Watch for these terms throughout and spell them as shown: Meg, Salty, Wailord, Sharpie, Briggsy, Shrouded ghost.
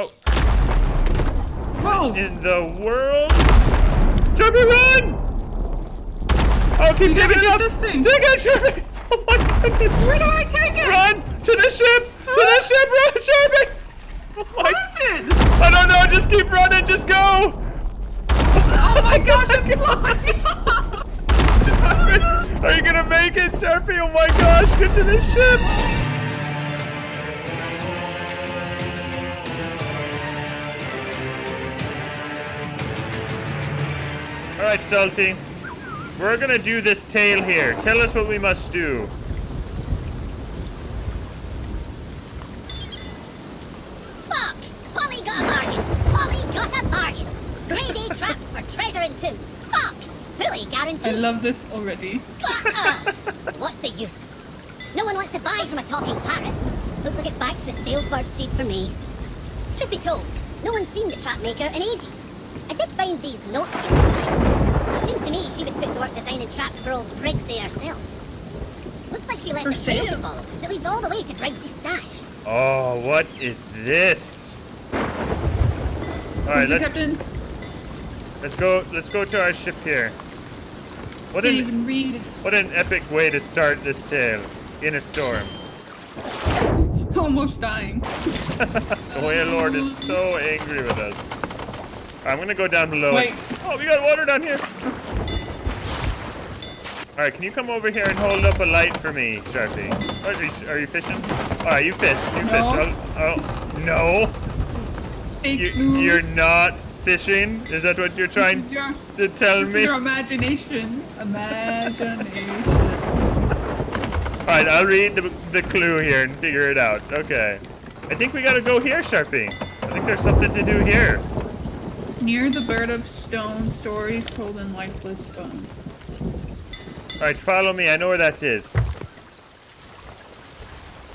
Oh. Whoa. What in the world? Sharpie, run! Oh, keep digging up! Dig it, Sharpie! Oh my goodness! Where do I take it? Run! To the ship! To the ship! Run, Sharpie! Oh what is it? I don't know! Just keep running! Just go! Oh my gosh, it flies! Sharpie, are you gonna make it, Sharpie? Oh my gosh, get to the ship! All right, Salty. We're gonna do this tale here. Tell us what we must do. Fuck! Polly got a bargain! Polly got a bargain! Grade A traps for treasure and tombs. Fuck! Fully guaranteed. I love this already. What's the use? No one wants to buy from a talking parrot. Looks like it's back to the stale bird seed for me. Truth be told, no one's seen the trap maker in ages. I did find these notes she was. Seems to me she was put to work designing traps for old Briggsy herself. Looks like she left a trail to follow that leads all the way to Briggsy's stash. Oh, what is this? All right, let's go to our ship here. What an epic way to start this tale in a storm. Almost dying. The Wailord is so angry with us. I'm gonna go down below. Wait. Oh, we got water down here. All right, can you come over here and hold up a light for me, Sharpie? Are you fishing? All right, you fish. You fish. Oh no. You're not. Fishing? Is that what you're trying to tell me? Your imagination. Imagination. Alright, I'll read the clue here and figure it out. Okay. I think we gotta go here, Sharpie. I think there's something to do here. Near the bird of stone, stories told in lifeless bone. Alright, follow me. I know where that is.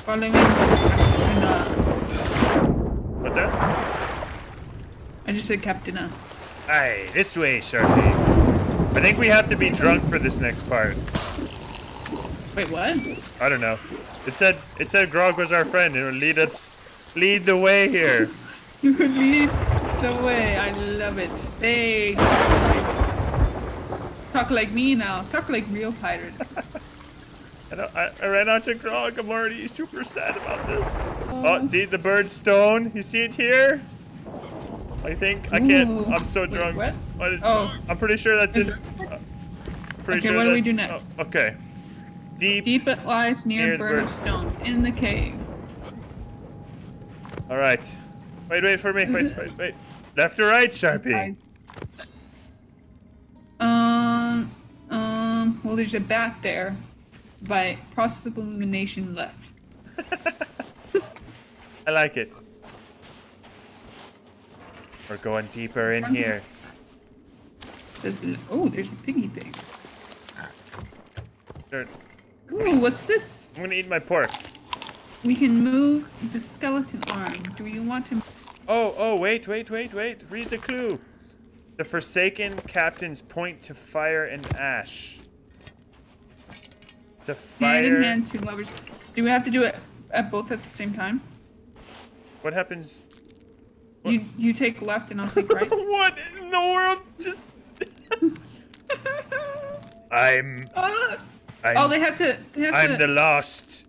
Follow me. What's that? I just said Captaina. Aye, this way, Sharpie. I think we have to be drunk for this next part. Wait, what? I don't know. It said Grog was our friend and would lead the way here. You could lead the way. I love it. Hey, talk like me now. Talk like real pirates. I ran out to Grog. I'm already super sad about this. Oh, see the bird stone? You see it here? I think I can't. Ooh. I'm so drunk. Wait, what? But it's, oh. I'm pretty sure that's it. Okay, what do we do next? Oh, okay. Deep it lies near bird of stone in the cave. All right. Wait for me. Wait. Left or right, Sharpie? Well, there's a bat there. By process of elimination, left. I like it. We're going deeper in here. Oh, there's a piggy pig. Sure. Ooh, what's this? I'm gonna eat my pork. We can move the skeleton arm. Do you want to... Oh, wait. Read the clue. The Forsaken Captains point to fire and ash. The fire... Hand in hand, two lovers. Do we have to do it at both at the same time? What happens... What? You take left and I'll take right. What in the world? Just I'm the last.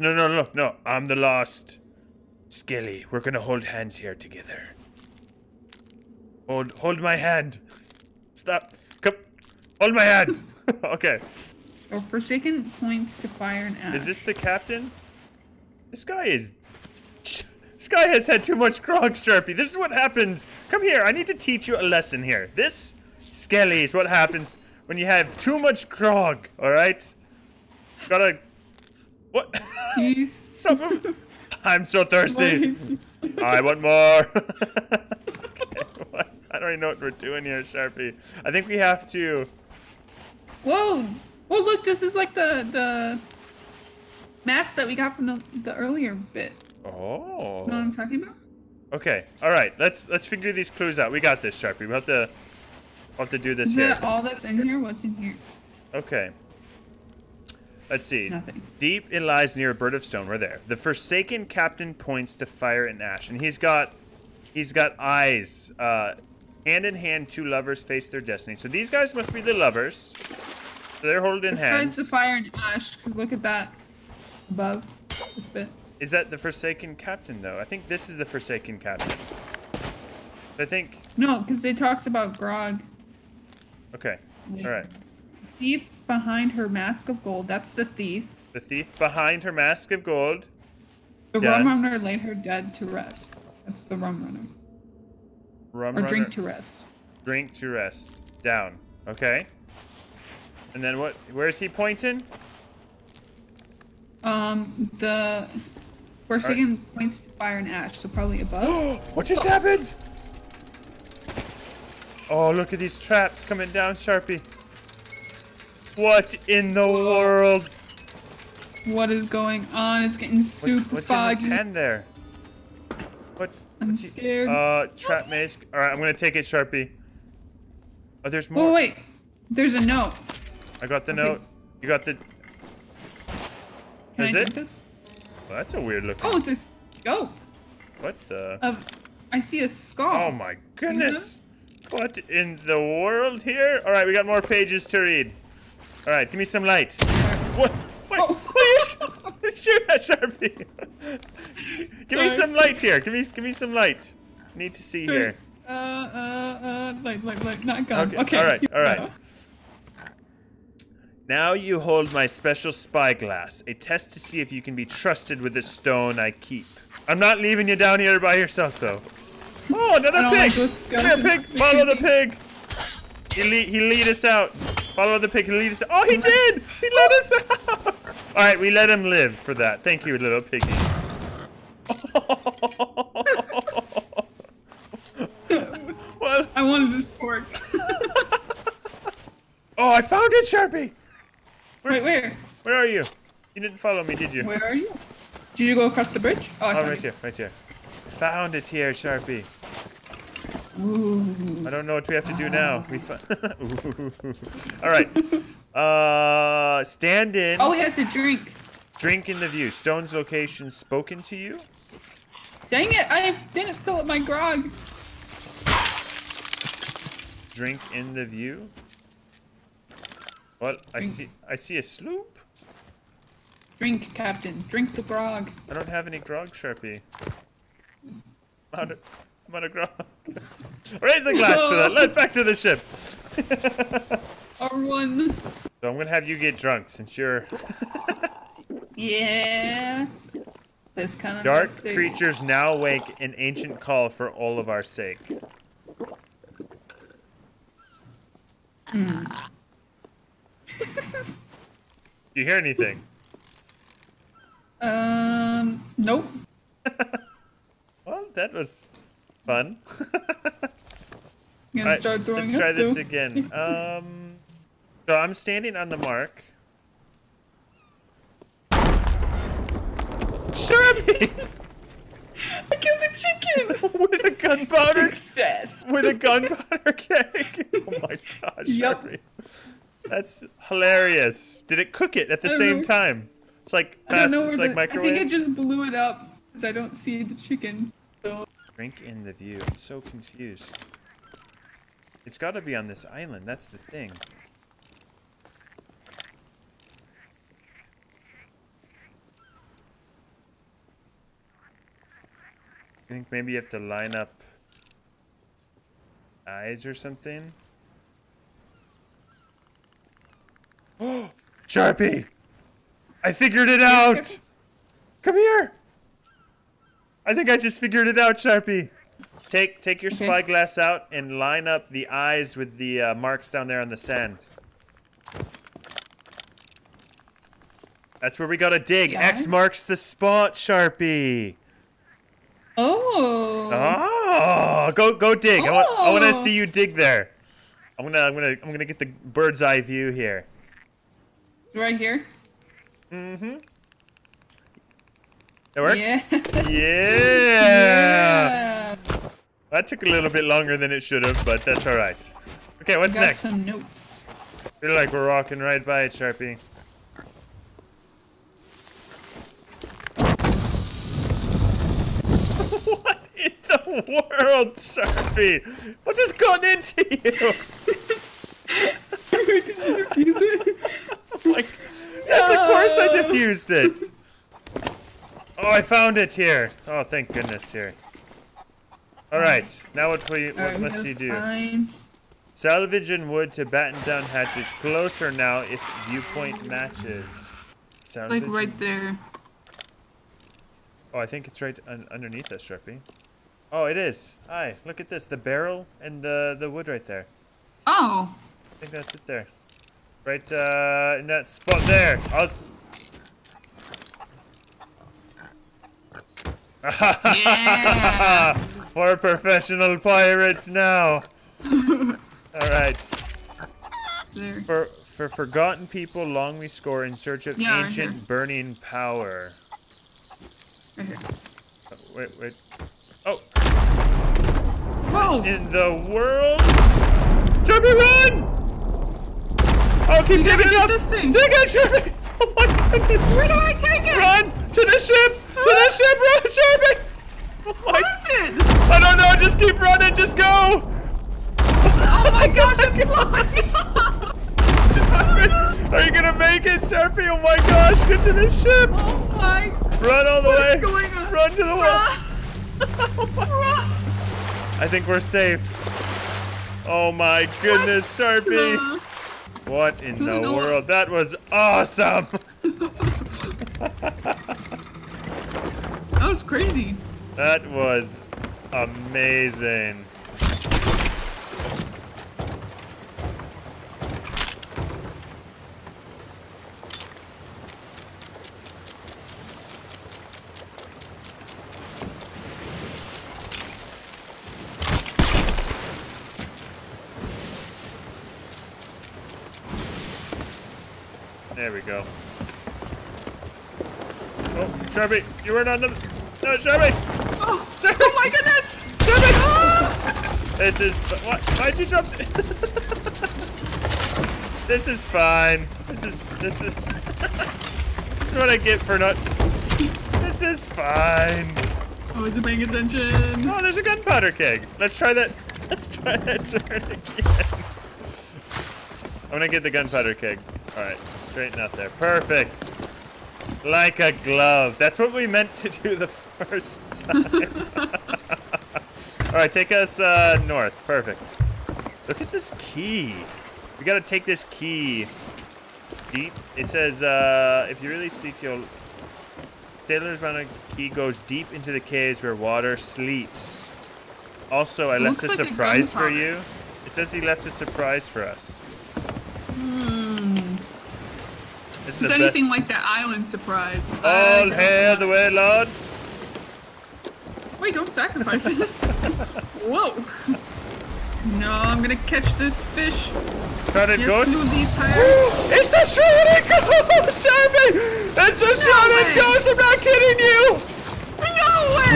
No. I'm the last. Skelly, we're gonna hold hands here together. Hold my hand. Stop. Come. Hold my hand. Okay. Or Forsaken points to fire and ash. Is this the captain? This guy is. This guy has had too much grog, Sharpie. This is what happens. Come here. I need to teach you a lesson here. This, Skelly, is what happens when you have too much grog, all right? Gotta... What? I'm so thirsty. I want more. Okay, what? I don't even know what we're doing here, Sharpie. I think we have to... Whoa. Well, look, this is like the mask that we got from the earlier bit. Oh. You know what I'm talking about? Okay. All right. Let's figure these clues out. We got this, Sharpie. We'll have to do this here. Is that all that's in here? What's in here? Okay. Let's see. Nothing. Deep it lies near a bird of stone. We're there. The forsaken captain points to fire and ash, and he's got eyes. Hand in hand, two lovers face their destiny. So these guys must be the lovers. So they're holding hands. Besides the fire and ash, because look at that above this bit. Is that the forsaken captain though? I think this is the forsaken captain. I think. No, because it talks about grog. Okay. Like, all right. Thief behind her mask of gold. That's the thief. The thief behind her mask of gold. The rum runner laid her dead to rest. That's the rum runner. Drink to rest. Drink to rest. Down. Okay. And then what? Where is he pointing? The forsaken points to fire and ash, so probably above. What just happened? Oh, look at these traps coming down, Sharpie. What in the world? What is going on? It's getting super foggy. What's in his hand there? What? I'm scared. Trap maze. All right, I'm gonna take it, Sharpie. Oh, there's more. Oh wait, there's a note. I got the note. You got the. Can I take this? Well, that's a weird look. Oh, it's a scope. What the? I see a skull. Oh my goodness. What in the world here? All right, we got more pages to read. All right, give me some light. What? What? Shoot that Sharpie. Give me some light here. Give me some light. Need to see here. Light. Not gone. Okay. All right. Now you hold my special spyglass, a test to see if you can be trusted with the stone I keep. I'm not leaving you down here by yourself, though. Oh, another pig! Come here, pig! Follow the pig! He lead us out. Follow the pig, he'll lead us out. Oh, he did! He let us out! All right, we let him live for that. Thank you, little piggy. What? I wanted this pork. Oh, I found it, Sharpie! Wait, where? Where are you? You didn't follow me, did you? Where are you? Did you go across the bridge? Oh, right here. Found it here, Sharpie. Ooh. I don't know what we have to do now. All right. Stand in. Oh, we have to drink. Drink in the view. Stone's location spoken to you. Dang it! I didn't fill up my grog. Drink in the view. Well, I see a sloop. Drink, Captain. Drink the grog. I don't have any grog, Sharpie. I'm out of grog. Raise the glass for that. Let back to the ship. R1. So I'm gonna have you get drunk since you're. Yeah. This kind of dark creatures now wake an ancient call for all of our sake. Mm. Do you hear anything? Nope. Well, that was fun. Let's try this again. So I'm standing on the mark. Sharpie! I killed the chicken! With a gunpowder. Success! With a gunpowder cake. Oh my gosh, Sharpie. That's hilarious. Did it cook it at the same time? It's like fast, it's like microwave. I think I just blew it up because I don't see the chicken. So. Drink in the view. I'm so confused. It's got to be on this island. That's the thing. I think maybe you have to line up eyes or something. Oh, Sharpie! I figured it out! Come here! I think I just figured it out, Sharpie. Take your spyglass out and line up the eyes with the marks down there on the sand. That's where we gotta dig. Yeah. X marks the spot, Sharpie. Oh. Oh, go dig. Oh. I wanna see you dig there. I'm gonna get the bird's eye view here. Right here? Mm-hmm. That worked? Yeah. Yeah. That took a little bit longer than it should have, but that's all right. Okay, what's next? Got some notes. I feel like we're walking right by it, Sharpie. the world, Sharpie? What has gotten into you? Did you defuse it? Like, yes, of course I defused it. Oh, I found it here. Oh, thank goodness here. All right, now what must you do? Fine. Salvage and wood to batten down hatches. Closer now if viewpoint matches. Salvage like right there. Oh, I think it's right underneath us, Sharpie. Oh, it is. Hi, look at this. The barrel and the wood right there. Oh. I think that's it there. Right in that spot there. Yeah. We're professional pirates now. All right. There. For forgotten people, long we score in search of ancient right burning power. Right here. Oh, wait, wait. Oh. Whoa! In the world. Sharpie, run! Oh, keep digging up. This thing. Dig it, Sharpie! Oh my goodness! Where do I take it? Run to the ship! To the ship! Run, Sharpie! Oh what is it? I don't know. Just keep running. Just go. Oh my gosh! I'm flying. Sharpie, are you gonna make it, Sharpie? Oh my gosh! Get to the ship. Oh my. Run all the way. What is going on? Run to the wall. Oh my. Run. I think we're safe. Oh my goodness, what? Sharpie! No. What in the world? That was awesome. That was crazy. That was amazing. There we go. Oh, Sharpie, you weren't on the... No, Sharpie! Sharpie. Oh my goodness! Sharpie. Oh. This is what? Why'd you jump? This is fine. This is this is what I get for not. This is fine. Oh, is it paying attention? Oh, there's a gunpowder keg. Let's try that. Let's try that turn again. I'm gonna get the gunpowder keg. All right, straighten out there. Perfect. Like a glove. That's what we meant to do the first time. All right, take us north. Perfect. Look at this key. We got to take this key deep. It says, if you really seek, you'll... Sailor's Run key goes deep into the caves where water sleeps. Also, I left a surprise for you. It says he left a surprise for us. Is anything best. Like that island surprise? All hail the Wailord. Wait, don't sacrifice it. Whoa. No, I'm gonna catch this fish. Shrouded ghost? Ooh, it's the shrouded ghost, Sharpie! It's the shrouded ghost, I'm not kidding you! No way!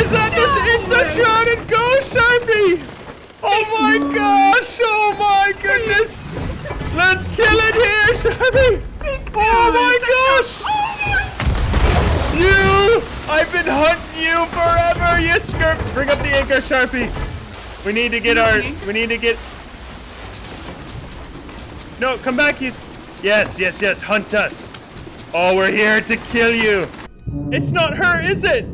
Is that it's the shrouded ghost, Sharpie! Oh my gosh! Oh my goodness! Let's kill it here, Sharpie! Oh my gosh! You! I've been hunting you forever, you scurp! Bring up the anchor, Sharpie. We need to get our... No, come back, you... Yes, hunt us. Oh, we're here to kill you. It's not her, is it?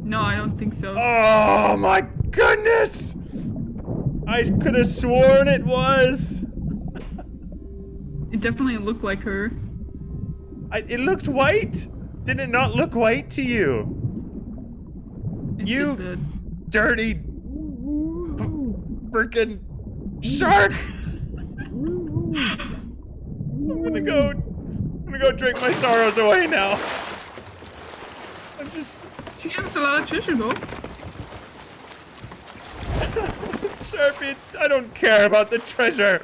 No, I don't think so. Oh my goodness! I could have sworn it was. It definitely looked like her. It looked white? Did it not look white to you? You dirty freaking shark! I'm gonna go drink my sorrows away now. I'm just... She gave us a lot of treasure though. Sharpie, I don't care about the treasure.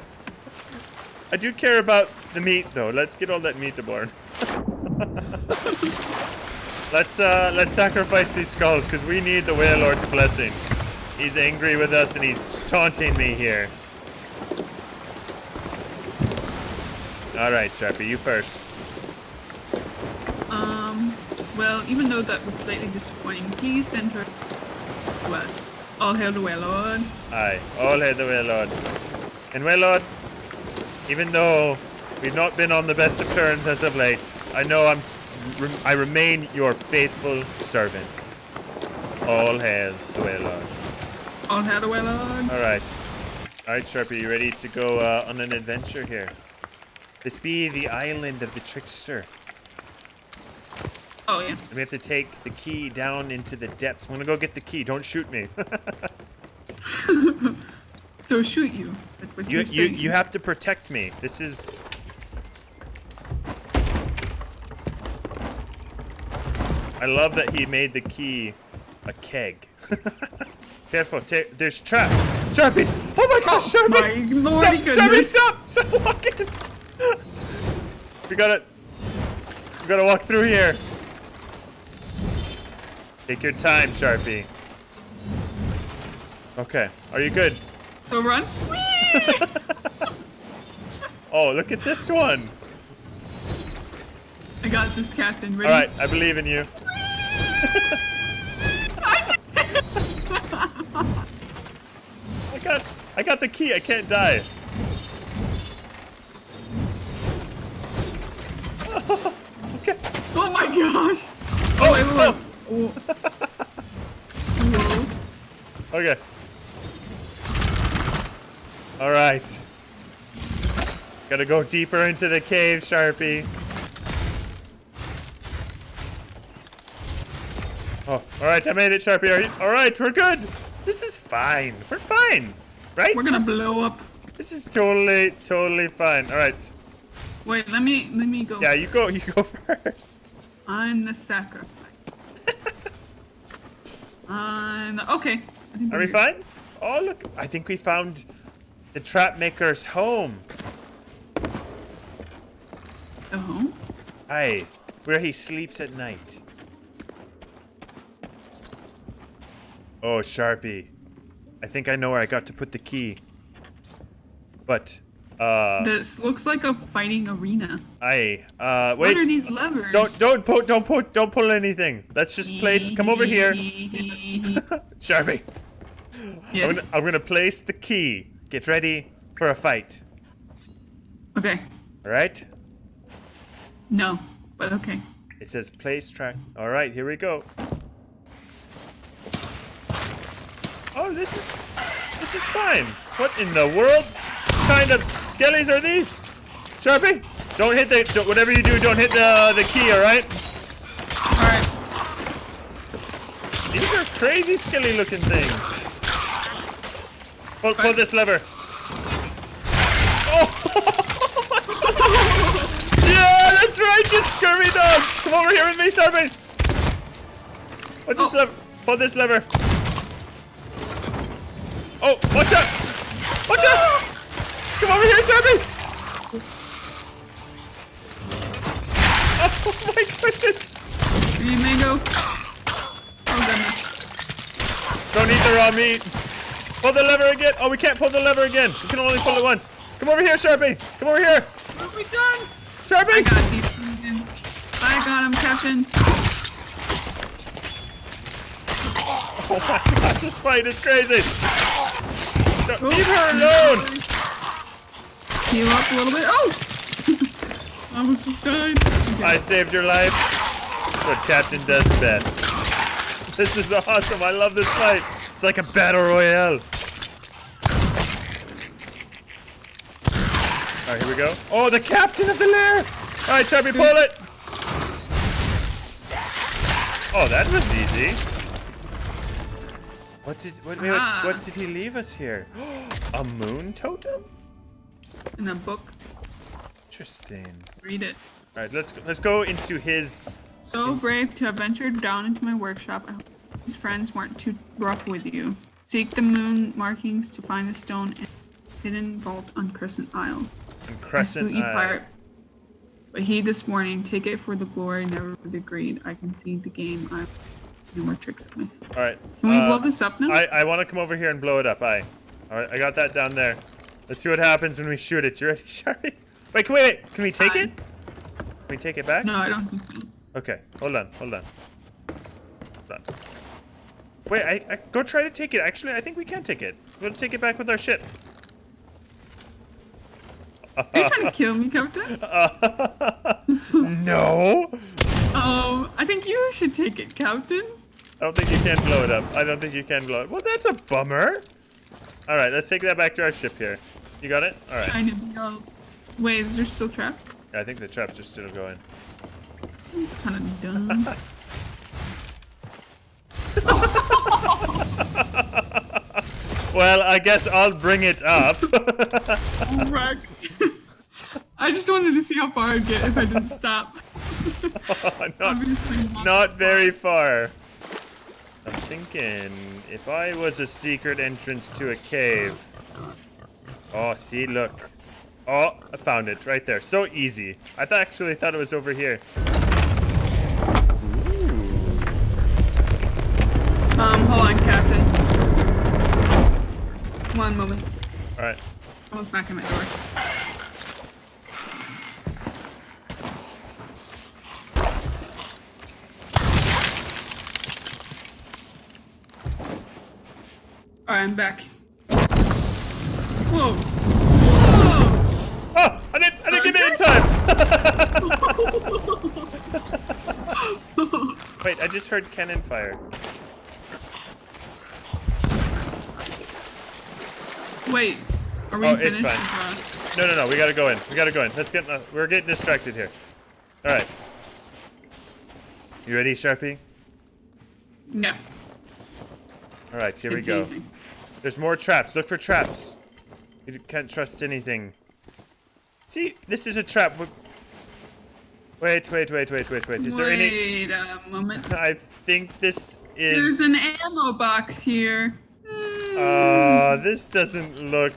I do care about the meat, though. Let's get all that meat aboard. Let's sacrifice these skulls because we need the Wailord's blessing. He's angry with us and he's taunting me here. All right, Sharpie, you first. Well, even though that was slightly disappointing, please send her. west. All hail the Wailord. Aye, all hail the Wailord. And Wailord, even though we've not been on the best of terms as of late, I know I remain your faithful servant. All hail the Wailord. All hail the Wailord. All right, Sharpie, you ready to go on an adventure here? This be the island of the trickster. Oh, yeah. And we have to take the key down into the depths. I'm going to go get the key. Don't shoot me. So shoot you. That's what you have to protect me. This is... I love that he made the key a keg. Careful. There's traps. Sharpie! Oh, my gosh, Sharpie! Oh, my stop! Stop walking! We gotta walk through here. Take your time, Sharpie. Okay, are you good? So run. Oh, look at this one. I got this, Captain. Ready? All right, I believe in you. I got the key. I can't die. Okay. Oh my gosh! Oh. Okay. All right. Gotta go deeper into the cave, Sharpie. Oh, all right. I made it, Sharpie. All right, we're good. This is fine. We're fine, right? We're gonna blow up. This is totally fine. All right. Wait, let me go. Yeah, you go first. I'm the sacrifice. Okay. Are we fine? Oh, look. I think we found the trap maker's home. The home? Aye, where he sleeps at night. Oh, Sharpie. I think I know where I got to put the key. But... this looks like a fighting arena. Aye. Wait. What are these levers? Don't pull anything. Let's just place. Come over here, Sharpie. Yes. I'm gonna place the key. Get ready for a fight. Okay. All right. No, but okay. It says place track. All right, here we go. Oh, this is fine. What in the world? What kind of skellies are these? Sharpie, don't hit the... whatever you do, don't hit the key, all right? All right. These are crazy skelly looking things. Pull this lever. Oh, my God. Yeah, that's right, you scurvy dogs. Come over here with me, Sharpie. This lever? Pull this lever. Oh, watch out. Watch out. Come over here, Sharpie! Oh my goodness! You may go. Oh goodness. Don't eat the raw meat. Pull the lever again. Oh, we can't pull the lever again. We can only pull it once. Come over here, Sharpie. Come over here. What have we done? Sharpie! I got these things. I got him, Captain. Oh my gosh, this fight is crazy. Don't leave her alone. Sorry. Heal up a little bit. Oh! I almost just died. Okay. I saved your life. That's what Captain does best. This is awesome. I love this fight. It's like a battle royale. All right, here we go. Oh, the captain of the lair. All right, Sharpie, pull it. Oh, that was easy. What did he leave us here? A moon totem? In a book. Interesting. Read it. All right, let's go into his. So brave to have ventured down into my workshop. I hope his friends weren't too rough with you. Seek the moon markings to find the stone in a hidden vault on Crescent Isle. On Crescent Isle. Pirate, but heed this warning. Take it for the glory, never for the greed. I can see the game. I have no more tricks at myself. All right. Can we blow this up now? I want to come over here and blow it up. Aye. All right, I got that down there. Let's see what happens when we shoot it. You ready, Sharpie? Wait. Can we take it? Can we take it back? No, I don't think so. Okay, hold on. Wait, I go try to take it. Actually, I think we can take it. We're gonna take it back with our ship. Are you trying to kill me, Captain? No. I think you should take it, Captain. I don't think you can blow it up. I don't think you can blow it. Well, that's a bummer. All right, let's take that back to our ship here. You got it? All right. Trying to be all... Wait, is there still trapped? Yeah, I think the traps are still going. It's kind of dumb. Well, I guess I'll bring it up. Right. I just wanted to see how far I'd get if I didn't stop. Oh, not very far. I'm thinking if I was a secret entrance to a cave. Oh, see, look. Oh, I found it right there. So easy. I actually thought it was over here. Hold on, Captain. One moment. All right. Someone's knocking at my door. All right, I'm back. Whoa. Whoa. Oh, I didn't get it in time. Wait, I just heard cannon fire. Wait, are we finished? It's fine. No, we gotta go in. Let's get. We're getting distracted here. All right. You ready, Sharpie? No. All right, here we go. There's more traps. Look for traps. You can't trust anything. See, this is a trap. Wait. Is there any? Wait a moment. I think this is. There's an ammo box here. This doesn't look...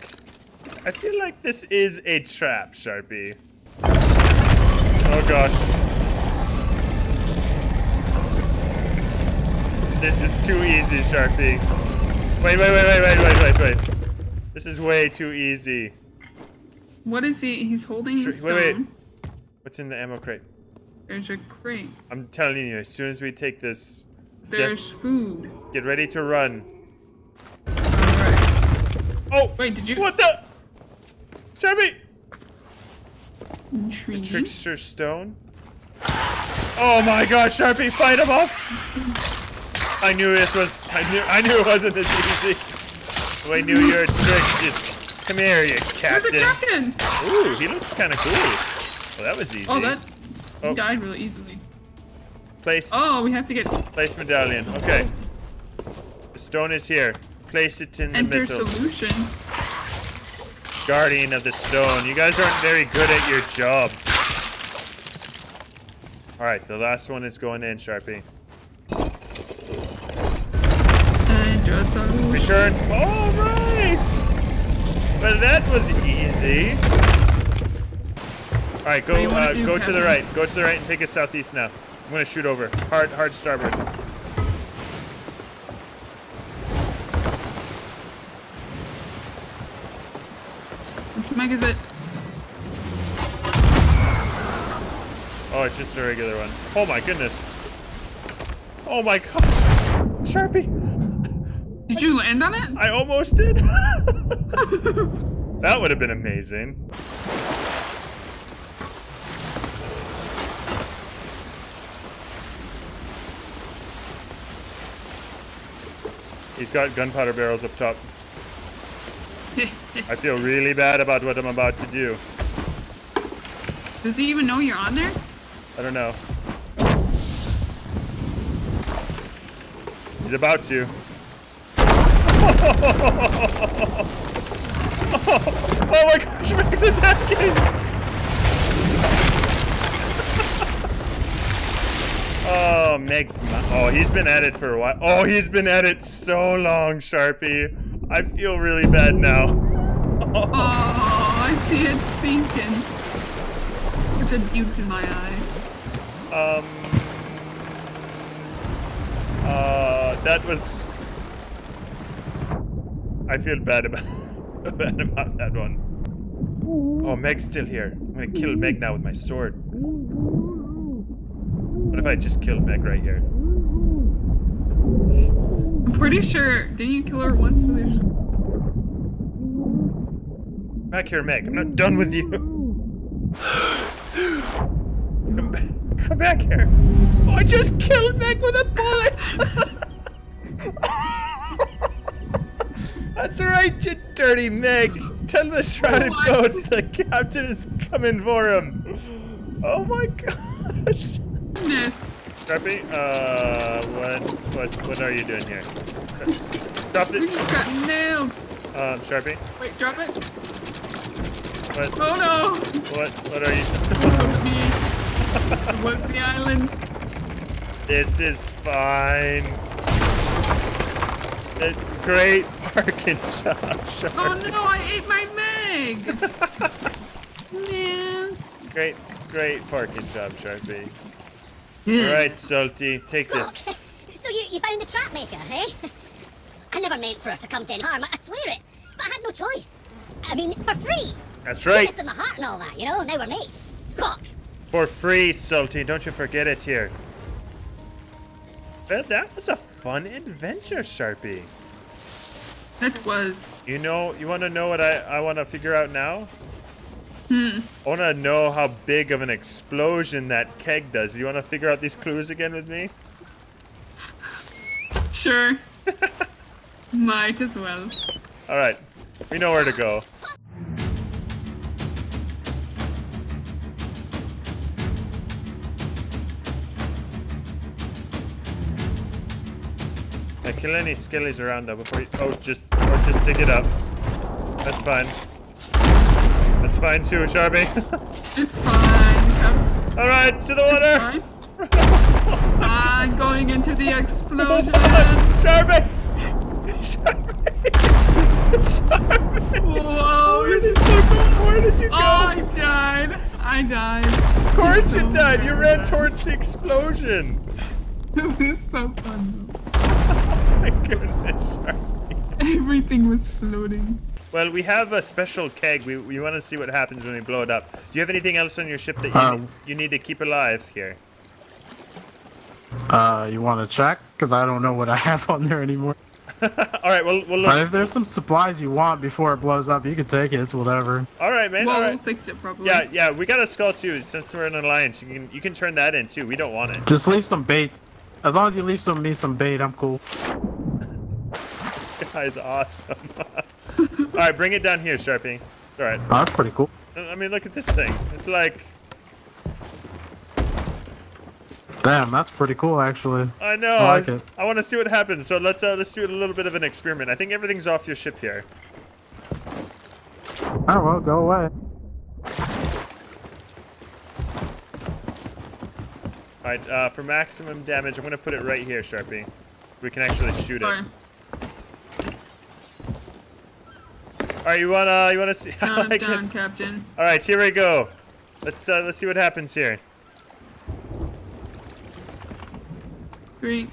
I feel like this is a trap, Sharpie. Oh, gosh. This is too easy, Sharpie. Wait. This is way too easy. What is he? He's holding the stone. Wait. What's in the ammo crate? There's a crate. I'm telling you, as soon as we take this... There's food. Get ready to run. Oh, wait, did you? What the? Sharpie! The trickster stone? Oh my gosh, Sharpie, fight him off! I knew it wasn't this easy. I knew your trick. Just come here, you captain. There's a captain! Ooh, he looks kind of cool. Well, that was easy. Oh, that he died really easily. Place. Oh, we have to get. Place medallion. Okay. The stone is here. Place it in the middle. Enter solution. Guardian of the stone. You guys aren't very good at your job. All right, the last one is going in, Sharpie. Enter solution. Return. All right. Well, that was easy. All right, go to the right. Go to the right and take us southeast now. I'm gonna shoot over. Hard starboard. Meg, is it? Oh, it's just a regular one. Oh my goodness. Oh my gosh. Sharpie. Did you land on it? I almost did. That would have been amazing. He's got gunpowder barrels up top. I feel really bad about what I'm about to do. Does he even know you're on there? I don't know. He's about to. Oh my gosh, Meg's attacking! Oh, Meg's... Oh, he's been at it for a while. Oh, he's been at it so long, Sharpie. I feel really bad now. Oh, I see it sinking. It's a beaut in my eye. That was... I feel bad about, about that one. Oh, Meg's still here. I'm gonna kill Meg now with my sword. What if I just killed Meg right here? pretty sure, didn't you kill her once with your... Back here, Meg. I'm not done with you. Come back here. Oh, I just killed Meg with a bullet. That's right, you dirty Meg. Tell the shrouded ghost the captain is coming for him. Oh my gosh. Goodness. Sharpie, what are you doing here? Stop it! We just got nailed. Sharpie. Wait, drop it. What? Oh no! What are you? It wasn't me. It was the island. This is fine. It's great parking job, Sharpie. Oh no! I ate my Meg. Man. Great parking job, Sharpie. Alright, Salty, take this. So you found the trap maker, eh? I never meant for her to come to any harm, I swear it. But I had no choice. I mean, for free. That's right. Kiss in the heart and all that, you know? Now we're mates. Squawk. For free, Salty. Don't you forget it here. Well, that was a fun adventure, Sharpie. It was. You know, you want to know what I want to figure out now? I want to know how big of an explosion that keg does. You want to figure out these clues again with me? Sure. Might as well. All right. We know where to go. I kill any skillies around though before you... Oh, just stick it up. That's fine. That's fine too, Sharpie. It's fine. All right, to the water. I'm going into the explosion. Sharpie. Sharpie. Whoa! Where did you go? Oh, I died. Of course you died. You ran towards the explosion. It was so fun. Oh my goodness, Sharpie. Everything was floating. Well, we have a special keg. We want to see what happens when we blow it up. Do you have anything else on your ship that you need to keep alive here? You want to check? Because I don't know what I have on there anymore. All right, well, we'll look. But if there's some supplies you want before it blows up, you can take it. It's whatever. All right, man. Well, all right. We'll fix it probably. Yeah, yeah. We got a skull too. Since we're in an alliance, you can turn that in too. We don't want it. Just leave some bait. As long as you leave some bait, I'm cool. This guy is awesome. All right, bring it down here, Sharpie. All right. Oh, that's pretty cool. I mean, look at this thing. It's like... Damn, that's pretty cool, actually. I know. I like it. I want to see what happens. So let's do a little bit of an experiment. I think everything's off your ship here. Oh, well, go away. All right, for maximum damage, I'm going to put it right here, Sharpie. We can actually shoot it. All right, you wanna see? Down, down, Captain. All right, here we go. Let's see what happens here. 3,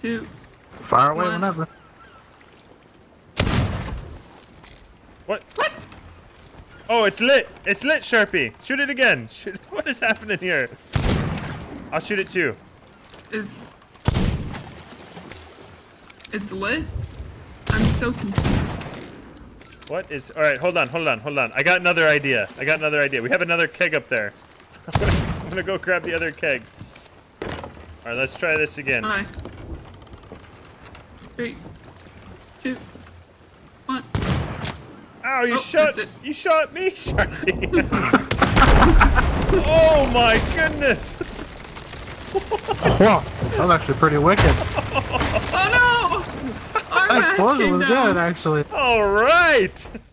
2. Fire away whenever. What? Oh, it's lit. It's lit, Sharpie. Shoot it again. What is happening here? I'll shoot it too. It's lit. I'm so confused. What is... All right, hold on. I got another idea. We have another keg up there. I'm going to go grab the other keg. All right, let's try this again. All right. 3, 2, 1. Ow, you shot me, Sharpie. Oh, my goodness. Whoa, that was actually pretty wicked. Oh, no. That explosion was good, actually. All right.